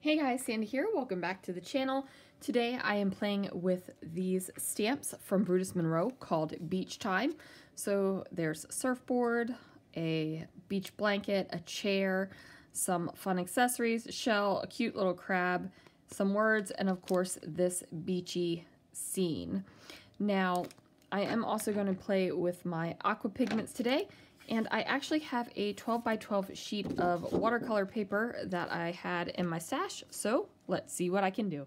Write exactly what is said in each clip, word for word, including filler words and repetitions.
Hey guys, Sandy here. Welcome back to the channel. Today I am playing with these stamps from Brutus Monroe called Beach Time. So there's a surfboard, a beach blanket, a chair, some fun accessories, a shell, a cute little crab, some words, and of course this beachy scene. Now I am also going to play with my aqua pigments today, and I actually have a twelve by twelve sheet of watercolor paper that I had in my stash, so let's see what I can do.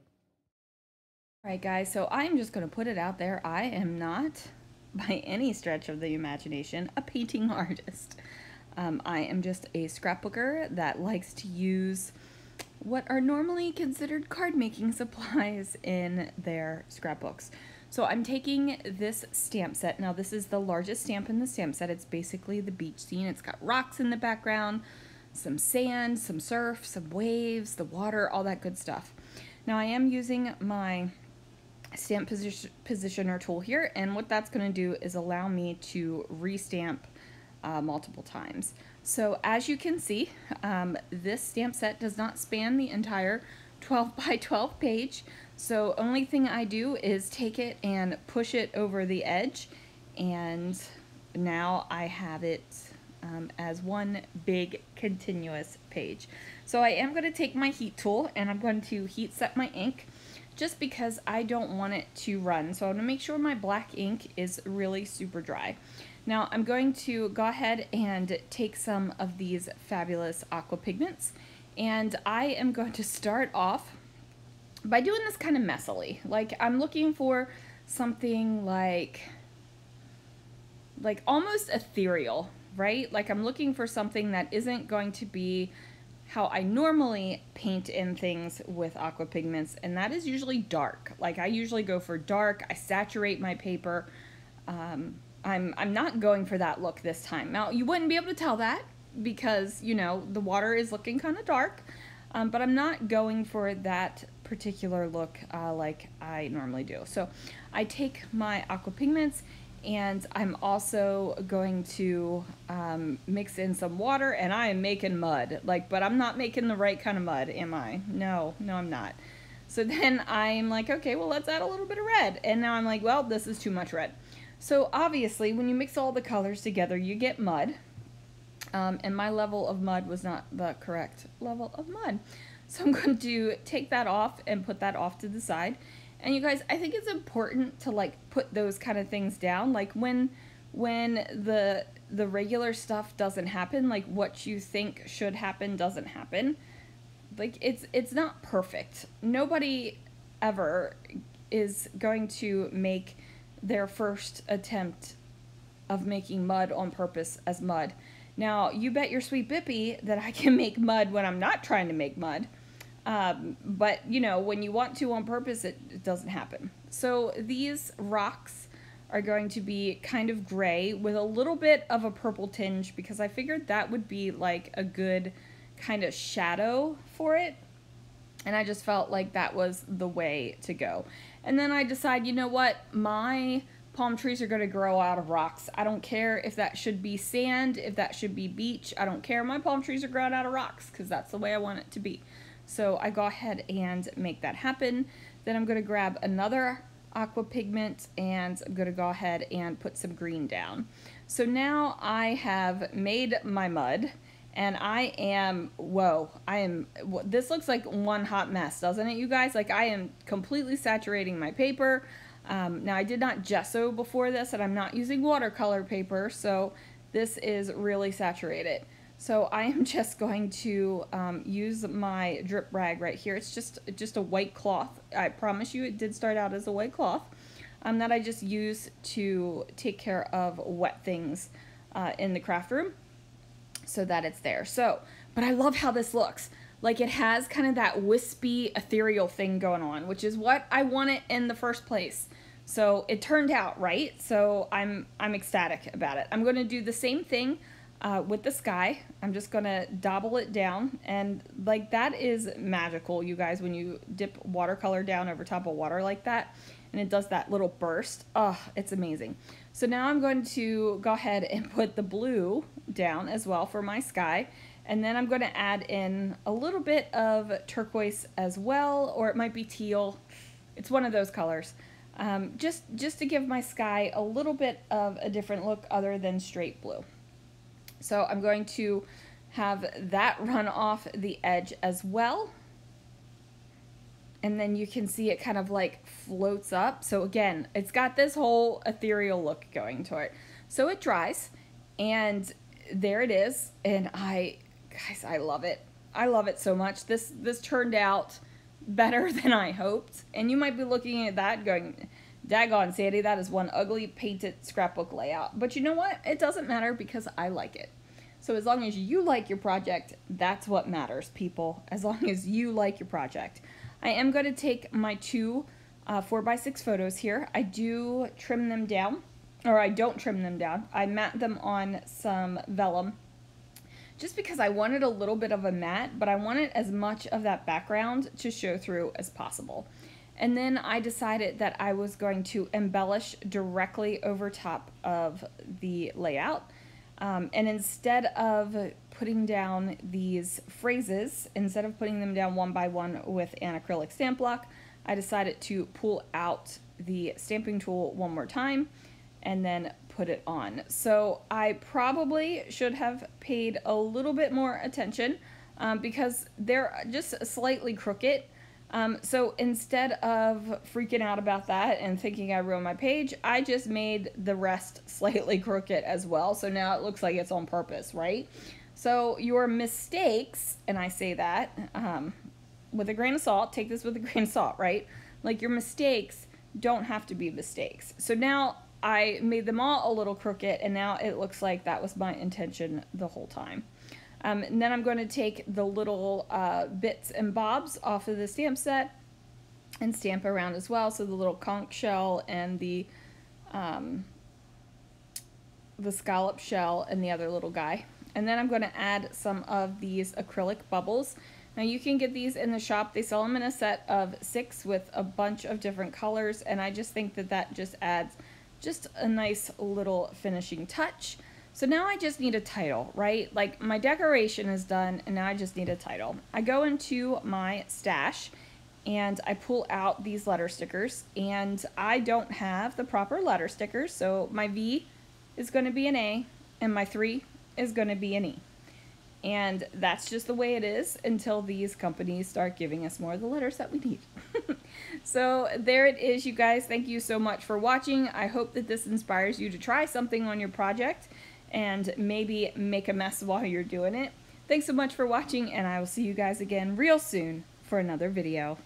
Alright guys, so I'm just going to put it out there, I am not, by any stretch of the imagination, a painting artist. Um, I am just a scrapbooker that likes to use what are normally considered card making supplies in their scrapbooks. So I'm taking this stamp set. Now this is the largest stamp in the stamp set. It's basically the beach scene. It's got rocks in the background, some sand, some surf, some waves, the water, all that good stuff. Now I am using my stamp posi- positioner tool here, and what that's gonna do is allow me to re-stamp Uh, multiple times. So as you can see, um, this stamp set does not span the entire twelve by twelve page. So only thing I do is take it and push it over the edge, and now I have it um, as one big continuous page. So I am going to take my heat tool and I'm going to heat set my ink, just because I don't want it to run. So I'm going to make sure my black ink is really super dry. Now I'm going to go ahead and take some of these fabulous aqua pigments, and I am going to start off by doing this kind of messily. Like, I'm looking for something like, like almost ethereal, right? Like, I'm looking for something that isn't going to be how I normally paint in things with aqua pigments, and that is usually dark. Like, I usually go for dark, I saturate my paper. Um, I'm, I'm not going for that look this time. Now, you wouldn't be able to tell that because, you know, the water is looking kind of dark, um, but I'm not going for that particular look uh, like I normally do. So I take my aqua pigments, and I'm also going to um, mix in some water, and I am making mud. Like, but I'm not making the right kind of mud, am I? No, no, I'm not. So then I'm like, okay, well, let's add a little bit of red. And now I'm like, well, this is too much red. So obviously, when you mix all the colors together, you get mud. Um, and my level of mud was not the correct level of mud. So I'm going to take that off and put that off to the side. And you guys, I think it's important to like put those kind of things down. Like when when the the regular stuff doesn't happen, like what you think should happen doesn't happen. Like it's it's not perfect. Nobody ever is going to make their first attempt of making mud on purpose as mud. Now, you bet your sweet bippy that I can make mud when I'm not trying to make mud. Um, but, you know, when you want to on purpose, it, it doesn't happen. So these rocks are going to be kind of gray with a little bit of a purple tinge, because I figured that would be like a good kind of shadow for it. And I just felt like that was the way to go. And then I decide, you know what, my palm trees are going to grow out of rocks. I don't care if that should be sand, if that should be beach. I don't care. My palm trees are growing out of rocks because that's the way I want it to be. So I go ahead and make that happen. Then I'm going to grab another aqua pigment, and I'm going to go ahead and put some green down. So now I have made my mud. And I am, whoa, I am, this looks like one hot mess, doesn't it, you guys? Like, I am completely saturating my paper. Um, now, I did not gesso before this, and I'm not using watercolor paper, so this is really saturated. So I am just going to um, use my drip rag right here. It's just, just a white cloth. I promise you it did start out as a white cloth um, that I just use to take care of wet things uh, in the craft room, so that it's there. So, but I love how this looks. Like, it has kind of that wispy, ethereal thing going on, which is what I wanted in the first place. So it turned out right. So I'm I'm ecstatic about it. I'm going to do the same thing uh, with the sky. I'm just going to dabble it down, and like, that is magical, you guys, when you dip watercolor down over top of water like that, and it does that little burst. Oh, it's amazing. So now I'm going to go ahead and put the blue down as well for my sky. And then I'm going to add in a little bit of turquoise as well, or it might be teal. It's one of those colors. Um, just, just to give my sky a little bit of a different look other than straight blue. So I'm going to have that run off the edge as well. And then you can see it kind of like floats up. So again, it's got this whole ethereal look going to it. So it dries and there it is. And I, guys, I love it. I love it so much. This, this turned out better than I hoped. And you might be looking at that going, daggone Sandy, that is one ugly painted scrapbook layout. But you know what? It doesn't matter because I like it. So as long as you like your project, that's what matters, people. As long as you like your project. I am going to take my two uh, four by six photos here. I do trim them down, or I don't trim them down. I mat them on some vellum just because I wanted a little bit of a matte, but I wanted as much of that background to show through as possible. And then I decided that I was going to embellish directly over top of the layout. Um, and instead of putting down these phrases, instead of putting them down one by one with an acrylic stamp block, I decided to pull out the stamping tool one more time and then put it on. So I probably should have paid a little bit more attention um, because they're just slightly crooked. Um, so instead of freaking out about that and thinking I ruined my page, I just made the rest slightly crooked as well. So now it looks like it's on purpose, right? So your mistakes, and I say that um, with a grain of salt, take this with a grain of salt, right? Like your mistakes don't have to be mistakes. So now I made them all a little crooked and now it looks like that was my intention the whole time. Um, and then I'm going to take the little uh, bits and bobs off of the stamp set and stamp around as well. So the little conch shell and the um, the scallop shell and the other little guy. And then I'm going to add some of these acrylic bubbles. Now you can get these in the shop. They sell them in a set of six with a bunch of different colors. And I just think that that just adds just a nice little finishing touch. So now I just need a title, right? Like my decoration is done and now I just need a title. I go into my stash and I pull out these letter stickers and I don't have the proper letter stickers. So my V is going to be an A and my three is going to be an E. And that's just the way it is until these companies start giving us more of the letters that we need. So there it is, you guys. Thank you so much for watching. I hope that this inspires you to try something on your project and maybe make a mess while you're doing it. Thanks so much for watching, and I will see you guys again real soon for another video.